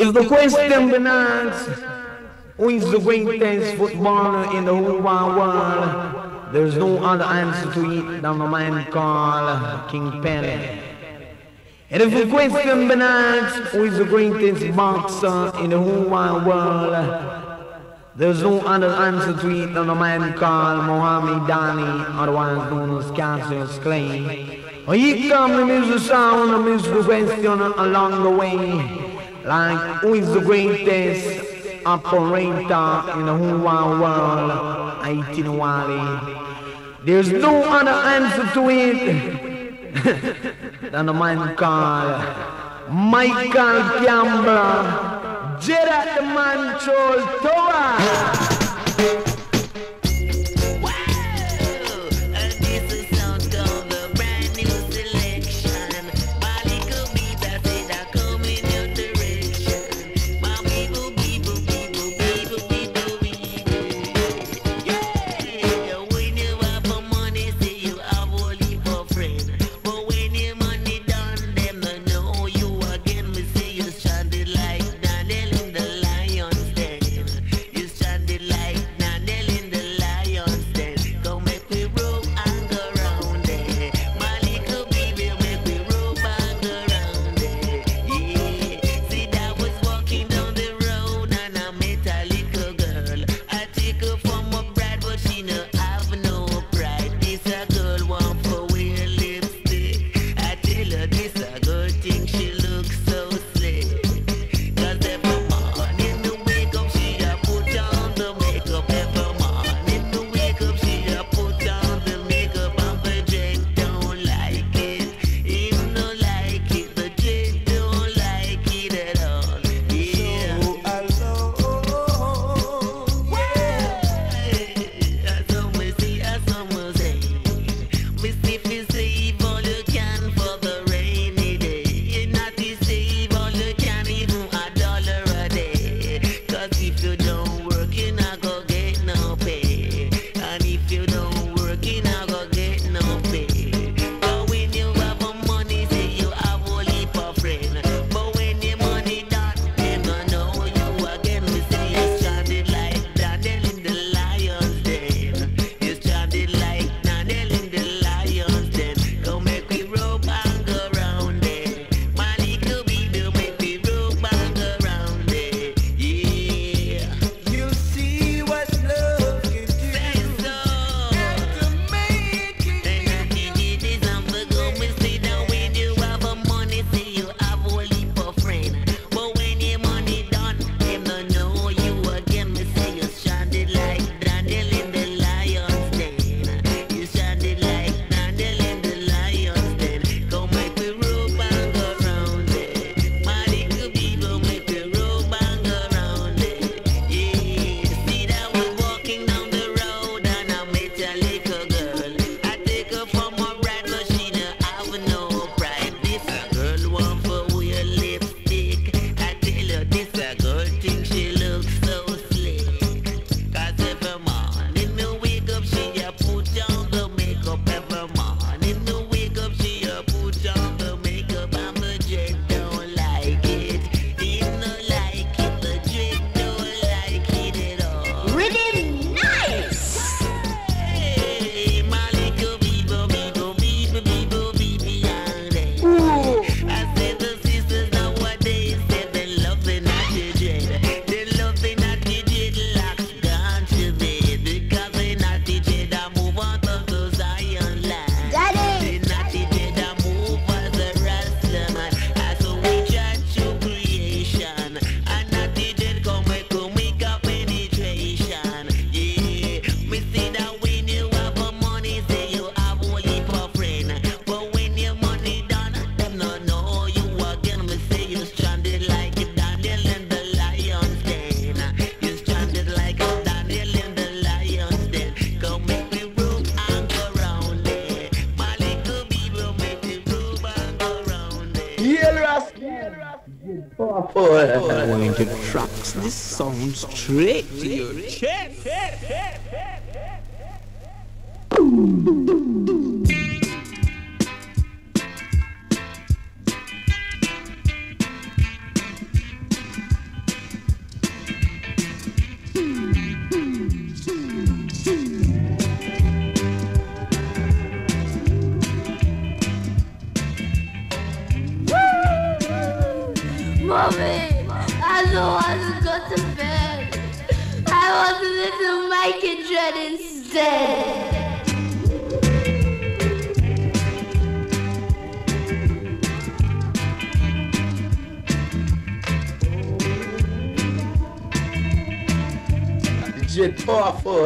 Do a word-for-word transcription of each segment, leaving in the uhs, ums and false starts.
If the question been asked, who is the greatest footballer in the whole wide world, there's no other answer to it than a man called King Pelé. And if the question been asked, who is the greatest boxer in the whole wide world, there's no other answer to it than a man called Muhammad Ali, otherwise known as Cassius Clay. Oh, here comes the music sound, the music question along the way. Like, who is the greatest operator in the whole wide world? Aitinwali. There's no other answer to it than a man called Michael Campbell, Jerada Manchola. This sounds straight to your chest. I don't want to go to bed. I want to listen to Michael Jordan instead. It's powerful.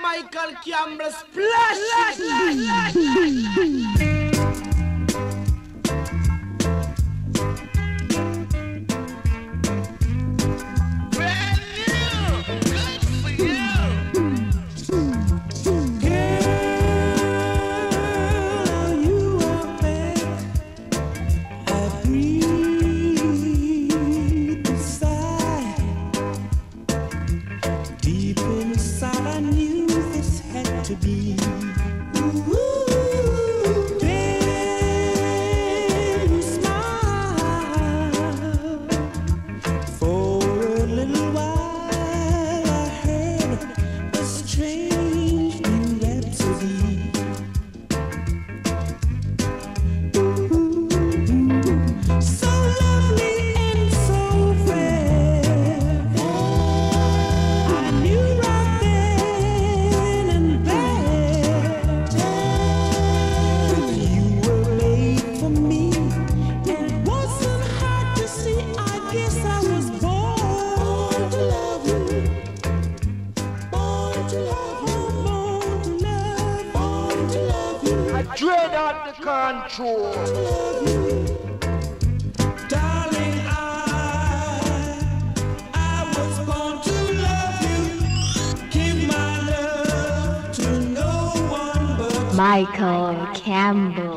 Michael Campbell splash, splash, splash, splash, splash. Michael Campbell.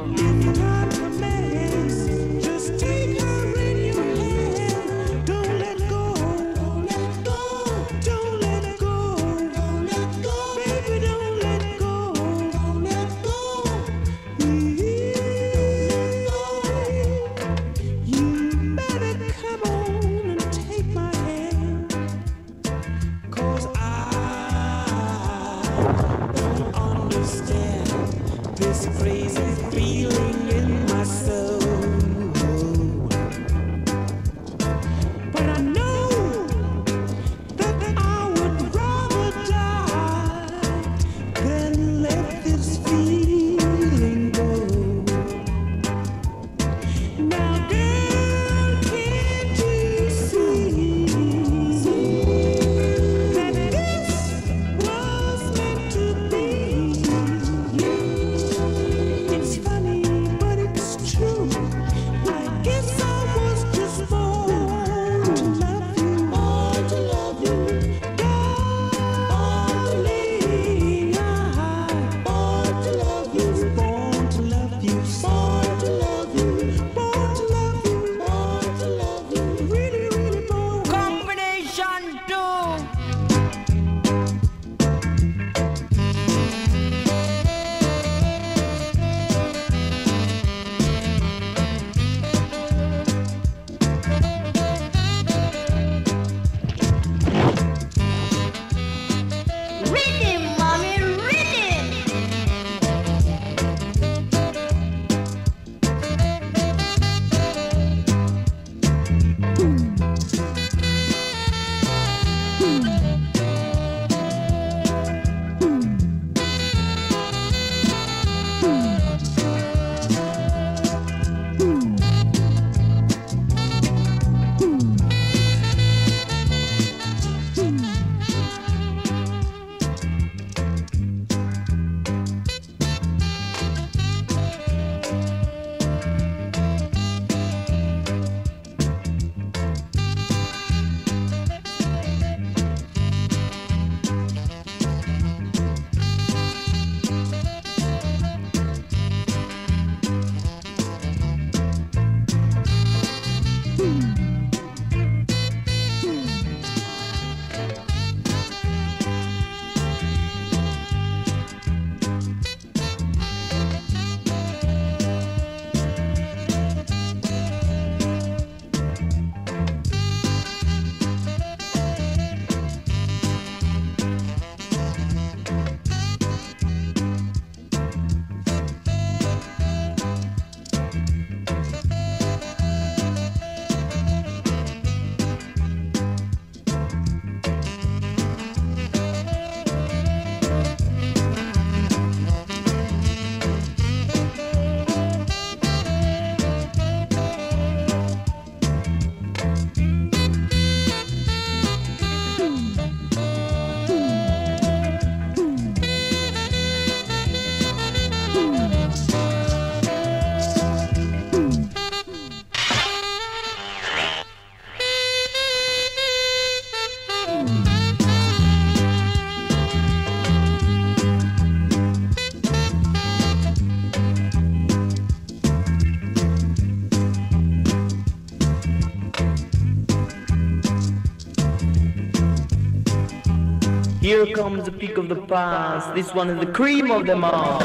Here comes the peak of the past. This one is the cream of them all.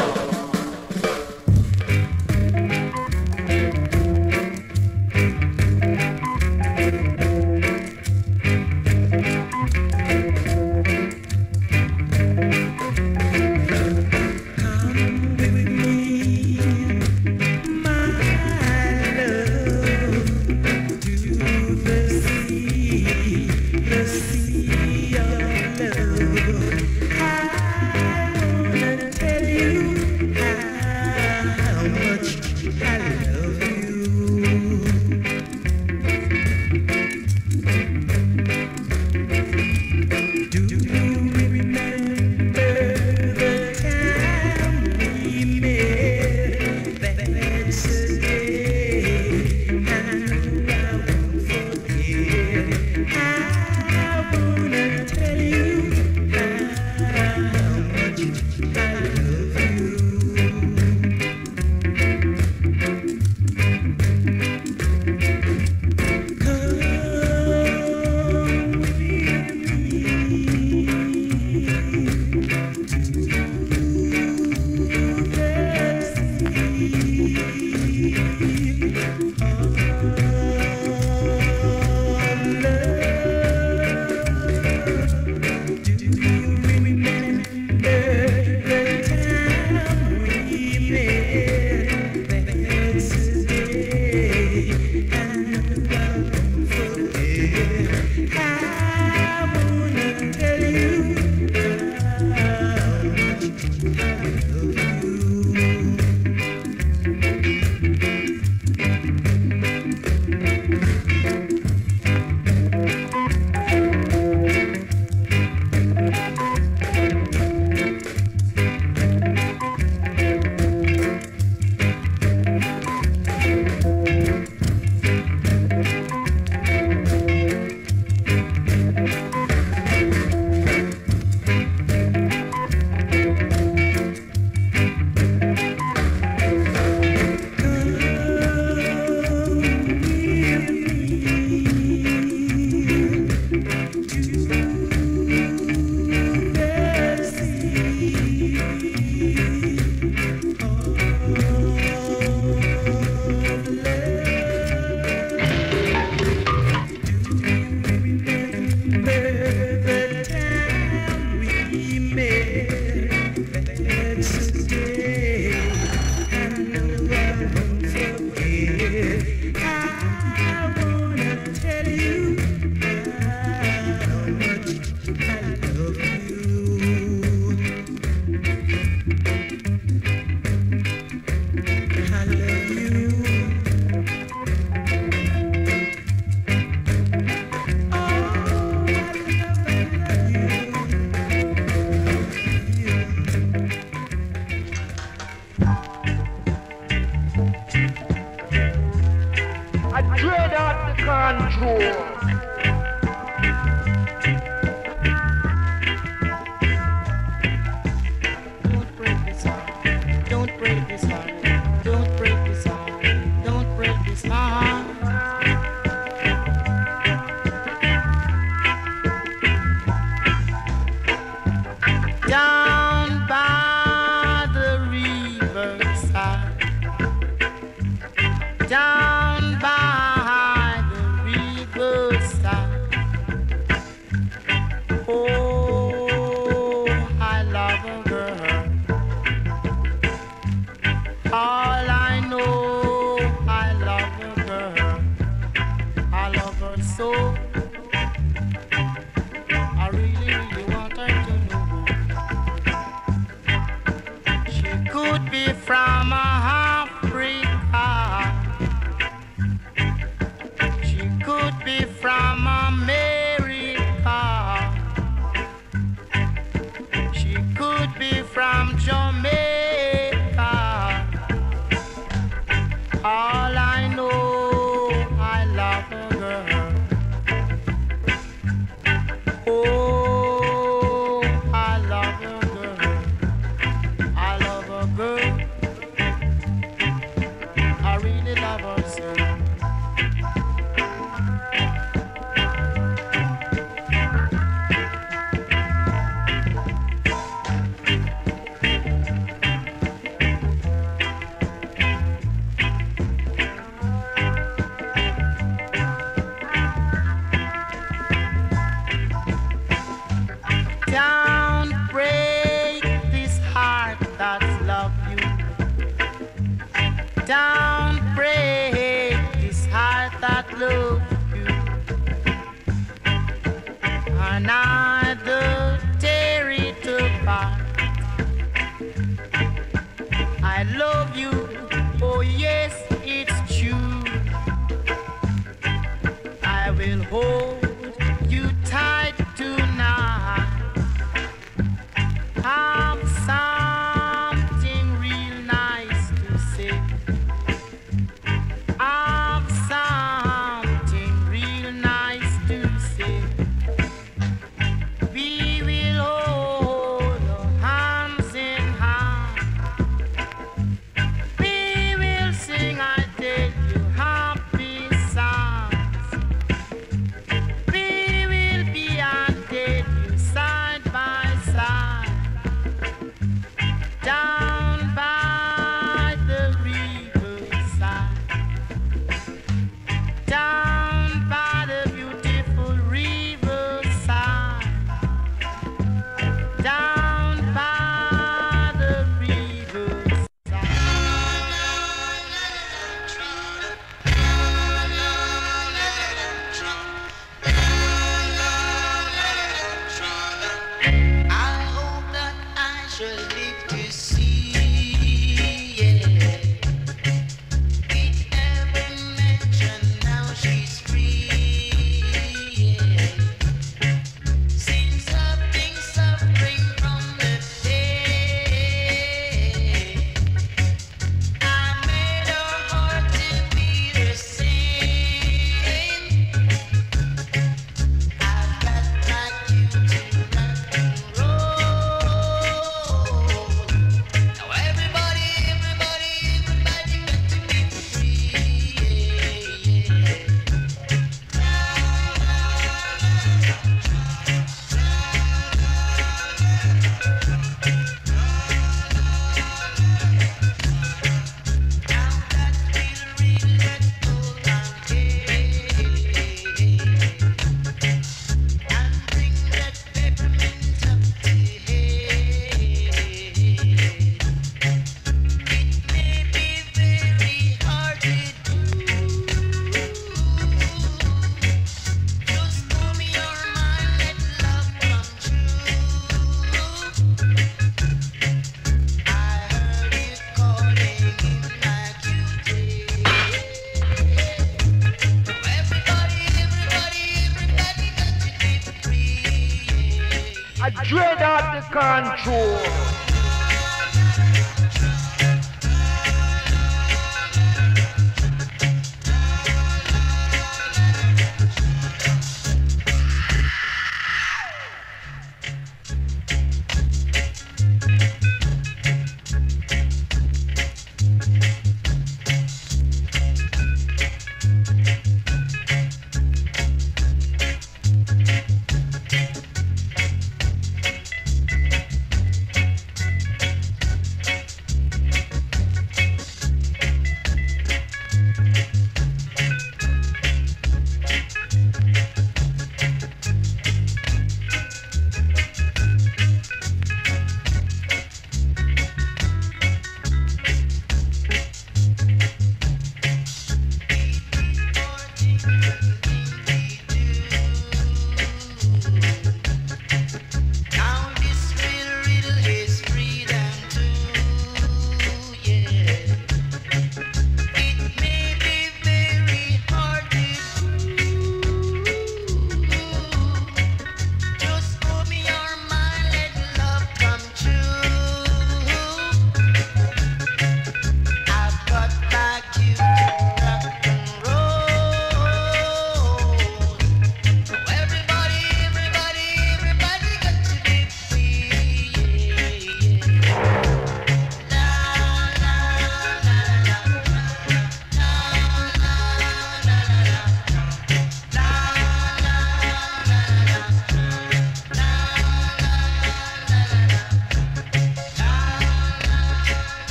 schools. Control.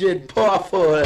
legit powerful.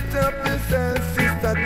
Traveling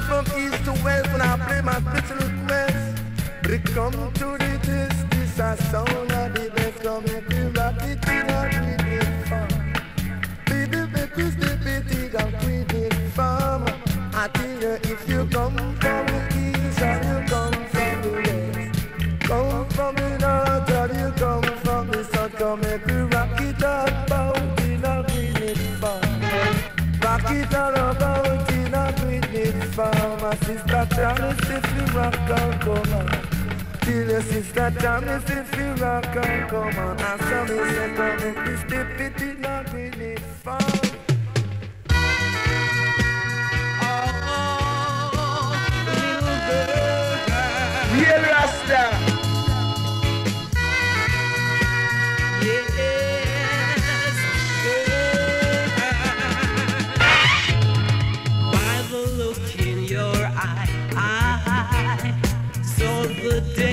from east to west when I play my spiritual quest. Come to the this, this a sound of the best. Come make we rock it in a breathing farm. We do make we step it in a breathing farm. I tell you, if you come from the east or you come from the west, come from the north or you come from the south, come make we rock it up about in a breathing farm. Rock it up about in a breathing farm. My sister Charles, if you rock out, come on. Your sister tell me if you rock and come on. I saw me say come and this stupid did not really fall. Oh, little girl, real Rasta. Yes, girl. By the look in your eye, I saw the day.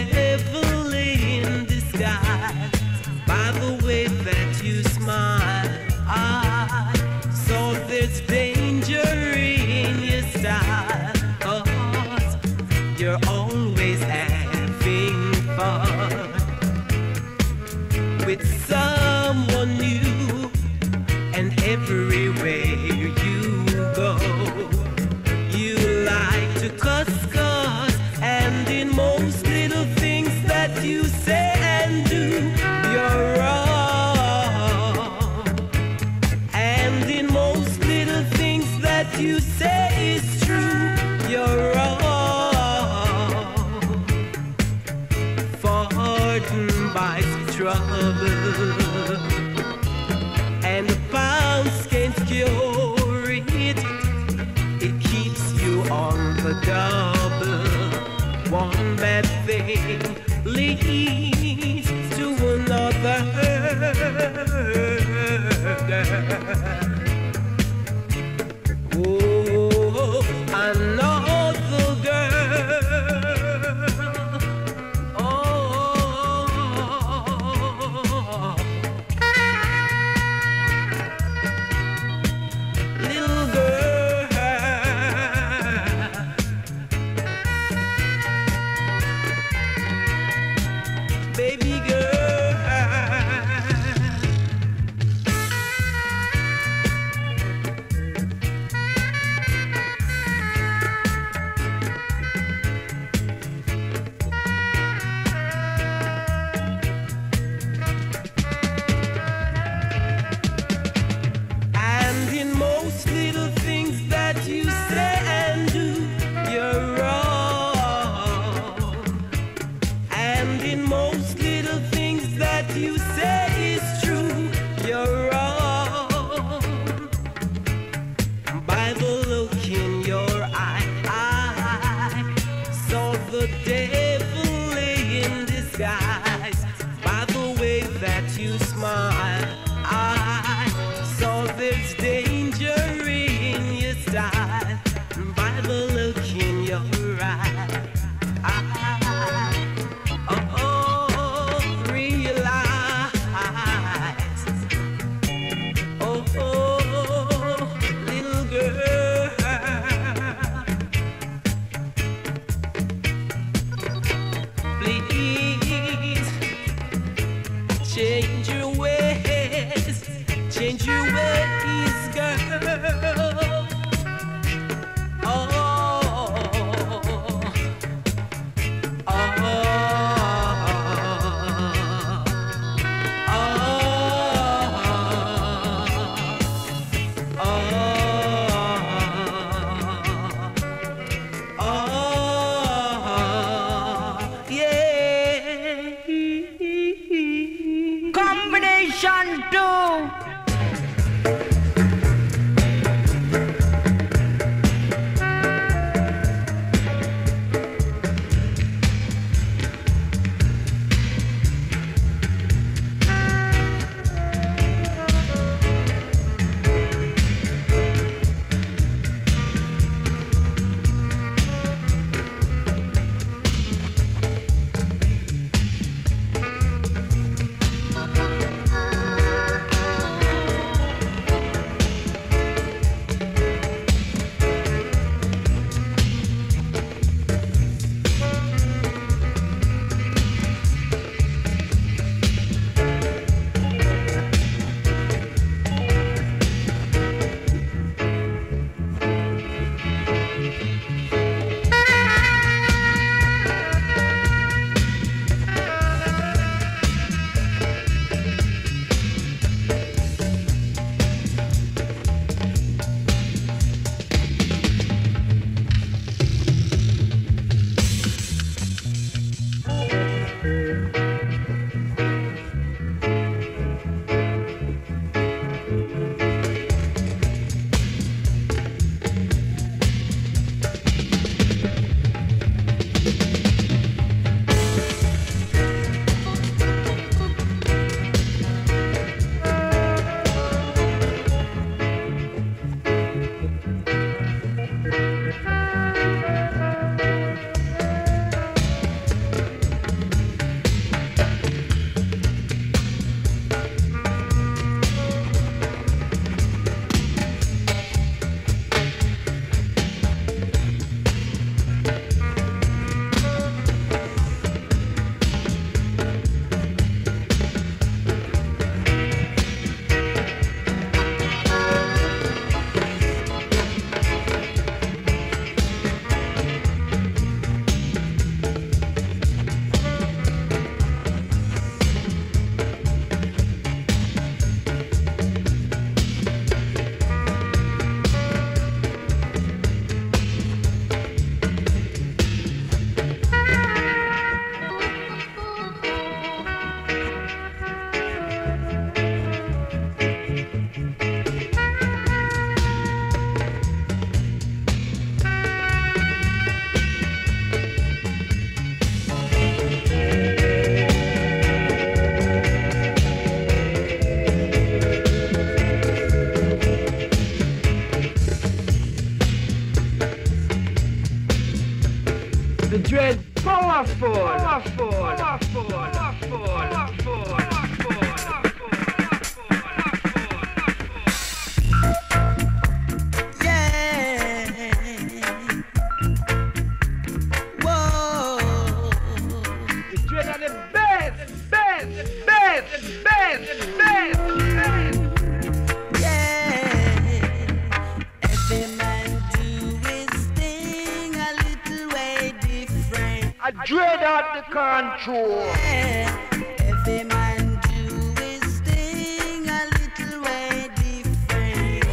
Dread out the control. Every man do his thing a little way different.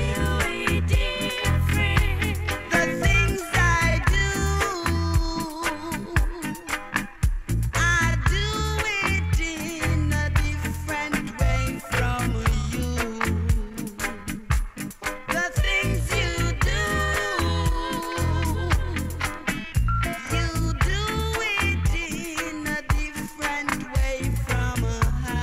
The things I do, I do it in a different way from you. The things you do, you do. In a different way from a high.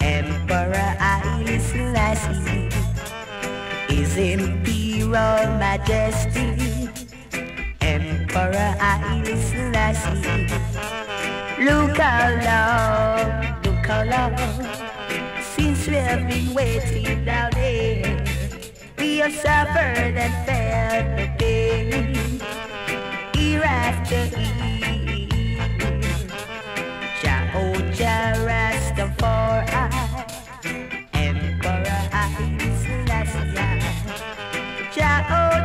Emperor Isles-Lasian is imperial majesty. Emperor Isles-Lasian. Look how long, look how long, since we have been waiting down here. We have suffered and felt the pain, year after year. Jah, oh Jah, Rastafari.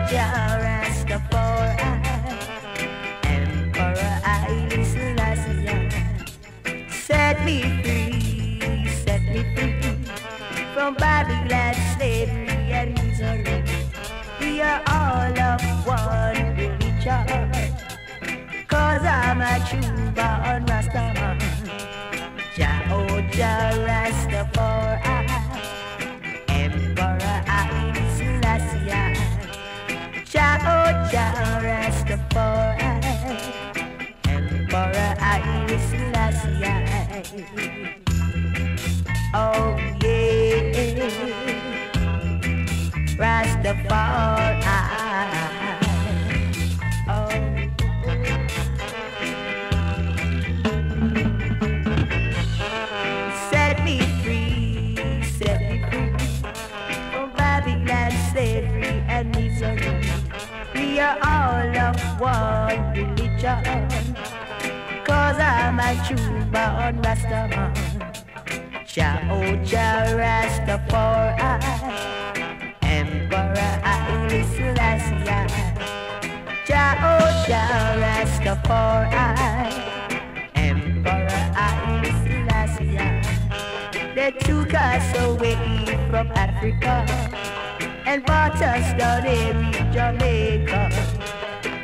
Jah, Rastafari, Emperor Isles-Lasian. Set me free, set me free from Babylon, slavery and misery. We are all of one religion, 'cause I'm a true born Rastaman. Jah, oh Jah, Rastafari, Emperor Isles-Lasian. Jah, oh Jah, Rastafari, Emperor Isles-Lasian. Oh yeah, Rastafari. Oh, set me free, set me free from Babylon, slavery and misery. We are all of one religion, 'cause I'm a true born Rastaman. Jah, oh Jah, Rastafari, Emperor Isles-Lasian. Jah, oh Jah, Rastafari, Emperor Isles-Lasian. They took us away from Africa and brought us down here in Jamaica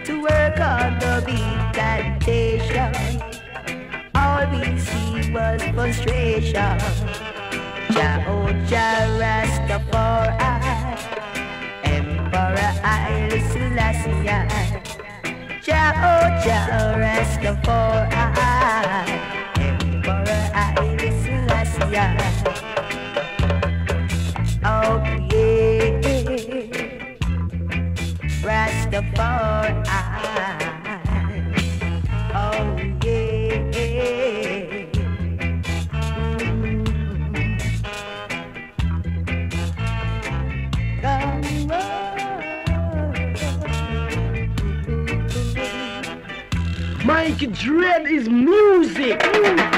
to work on the big plantation. All we see was frustration. Jah, oh Jah, Rastafari, Emperor Isles-Lasian. Jah, oh Jah, Rastafari, Emperor Isles-Lasian. Oh, Rastafari, oh yeah, mm-hmm. Oh. Michael Dread is music. music.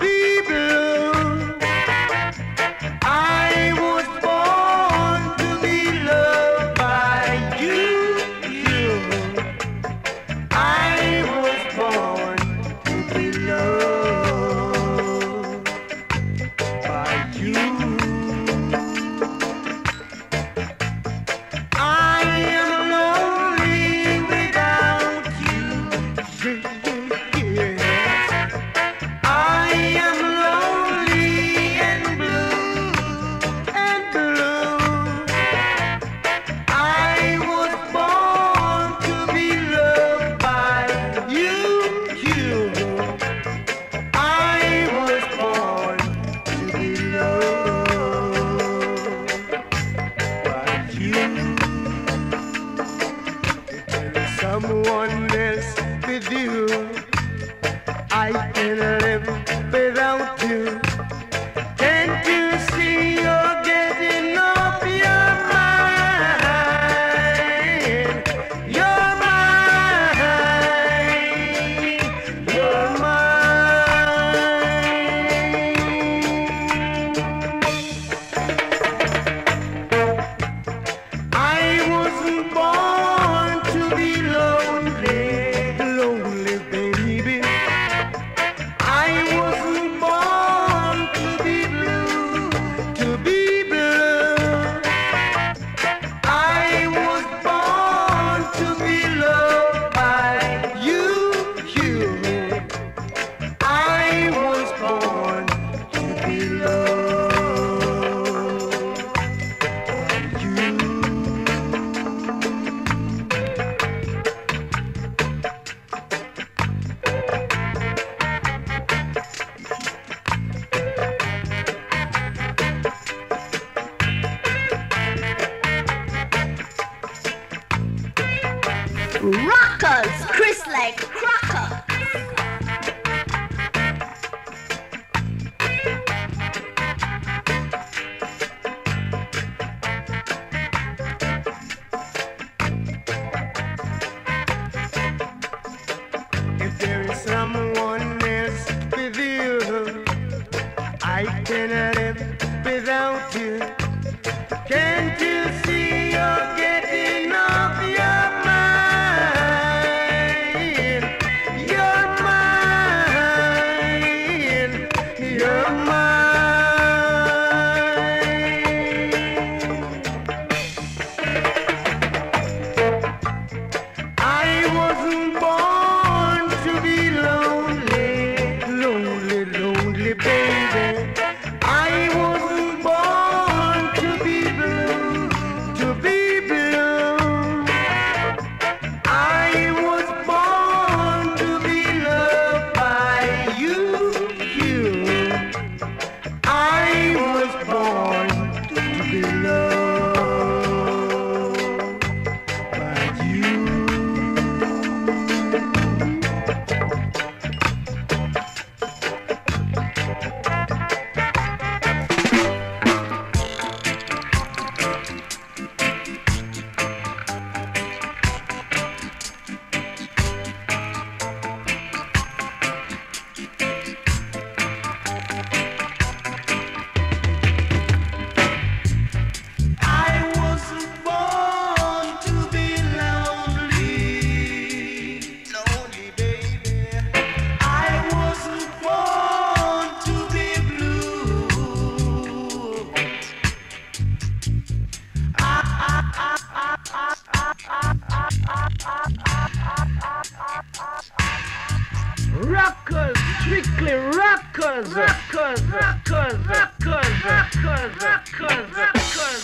Be blue. someone else with you. I can live without you. Can't you see you're getting off your mind? You're mine, you're mine. I wasn't born to be lonely, lonely baby. I wasn't born to be blue, to be blue. I was born to be loved by you, you. I was born to be loved. Rockers, Chris like Crocker. If there is someone else with you, I cannot live without you. Can't you see you're getting off your mind? You're mine, you're mine. I wasn't born to be lonely, lonely, lonely, baby. I wasn't born to be blue, to be blue. I was born to be loved by you, you. I was born to be loved by you. I wasn't born to be lonely, lonely baby. I wasn't born to be blue. Rockers, strictly rockers, rockers, rockers, rockers, rockers, rockers, rockers, rockers, rockers, rockers.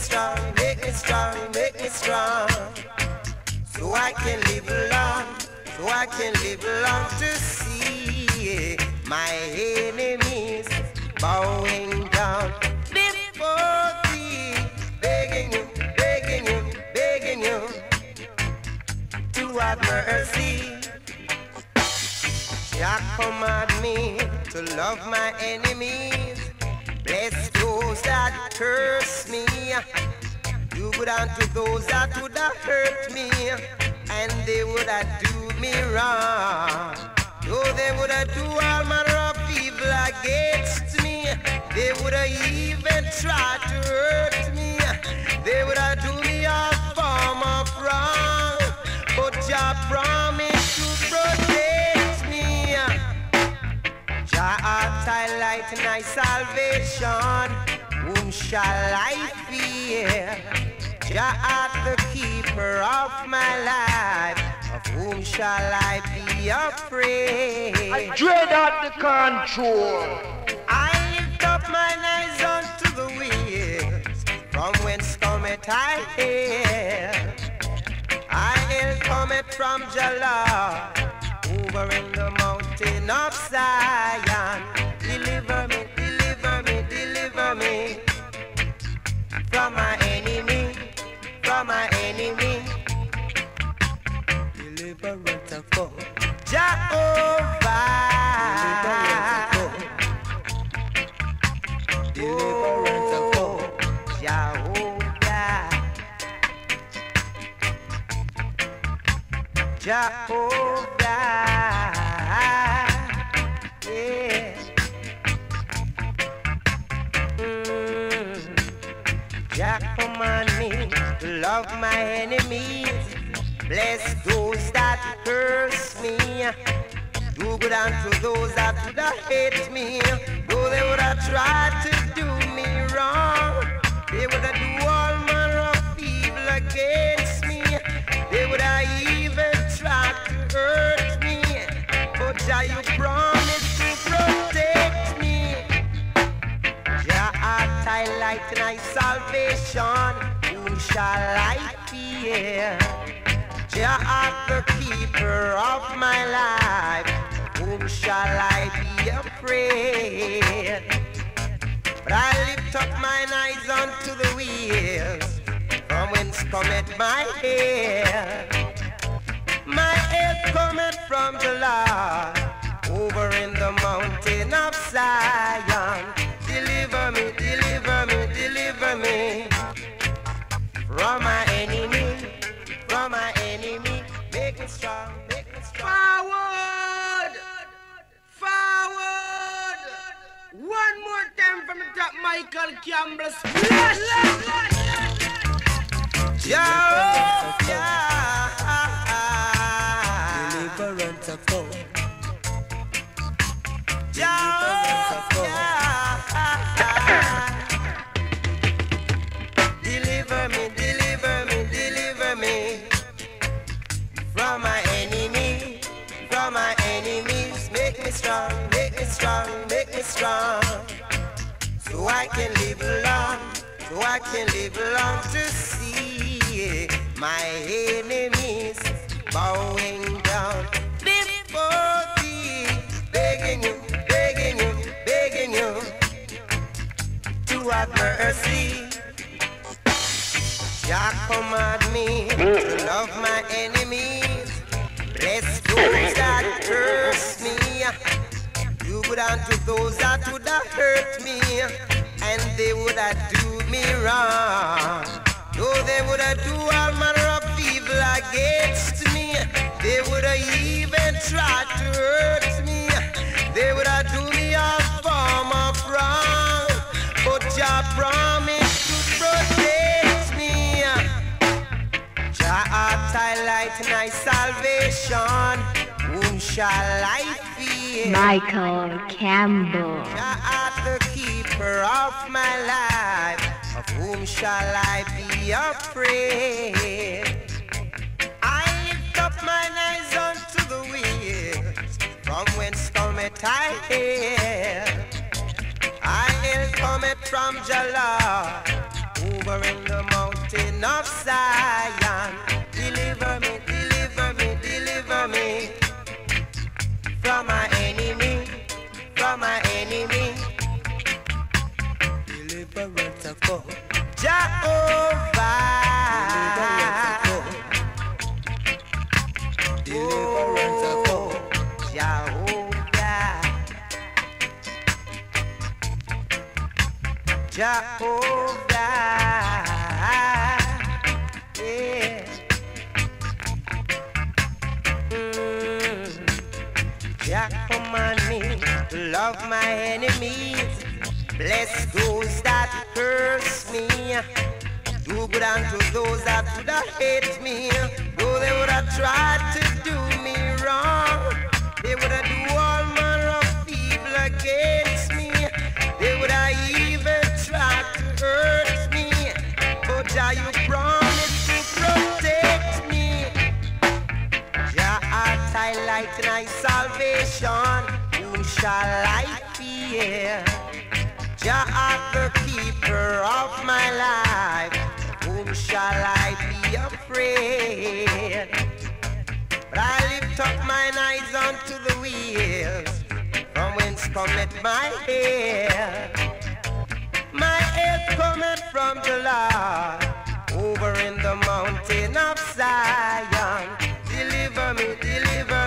strong, make me strong, make me strong. So I can live long, so I can live long to see my enemies bowing down before thee. Begging you, begging you, begging you to have mercy. Jah command me to love my enemies, bless those that curse me, do good unto those that would have hurt me, and they would have do me wrong. Though they would have do all manner of evil against me, they would have even tried to hurt me, they would have do me all form of wrong, but Jah promised to protect me. Jah art thy light and thy salvation, whom shall I fear? Jah art the keeper of my life, of whom shall I be afraid? I dread out the control. I lift up mine eyes unto the wheels, from whence cometh I hail. I hail cometh from Jah Lord, over in the mountain of Zion. Deliver me, deliver me, deliver me from my enemy, from my enemy. Deliverance for Jehovah. Deliverance for Jehovah. Jehovah. Yeah. Jah command me to love my enemies, bless those that curse me, do good unto those that would have hate me, though they would have tried to do me wrong, they would have do all manner of evil against me, they would have even tried to hurt me, but Jah, you promised to protect me. Jah art thy light and thy salvation, whom shall I fear? Jah art the keeper of my life, whom shall I be afraid? But I lift up mine eyes unto the wheels, from whence cometh my help. My help cometh from the Lord, over in the mountain of Zion. Deliver me, deliver me, deliver me from my enemy, from my enemy. Make me strong, make me strong. Forward, forward. One more time from the top, Michael Campbell. Splash, splash. Jah, deliverance of God. Jah, Jah. Deliver me, deliver me, deliver me from my enemy, from my enemies. Make me strong, make me strong, make me strong, so I can live long, so I can live long to see my enemies bowing down before thee, begging you, begging you, begging you to have mercy. Jah command me to love my enemies, bless those that curse me, do good unto those that would have hurt me, and they would have do me wrong. Though they would have do all manner of evil against me, they would have even tried to hurt me, they would have do me all form of wrong, but Jah promised to protect me. Jah art thy light and thy salvation, whom shall I fear? Michael Campbell. Jah art the keeper of my life, of whom shall I be afraid? I lift up mine eyes unto the wheels, from whence cometh I hail? I hail cometh from Jah Lord, believer in the mountain of Zion. Deliver me, deliver me, deliver me from my enemy, from my enemy. Deliverance of God, Jehovah. Deliverance of God, Jehovah. Jehovah. Love my enemies, bless those that curse me, do good unto those that would have hate me. Though they would have tried to do me wrong, they would have do all manner of evil against me. They would have even tried to hurt me, but Jah, you promised to protect me. Jah art thy light and thy salvation, shall I fear? Jah art the keeper of my life, whom shall I be afraid? But I lift up mine eyes unto the wheels, from whence cometh my help. My help cometh from the Lord, over in the mountain of Zion. Deliver me, deliver me.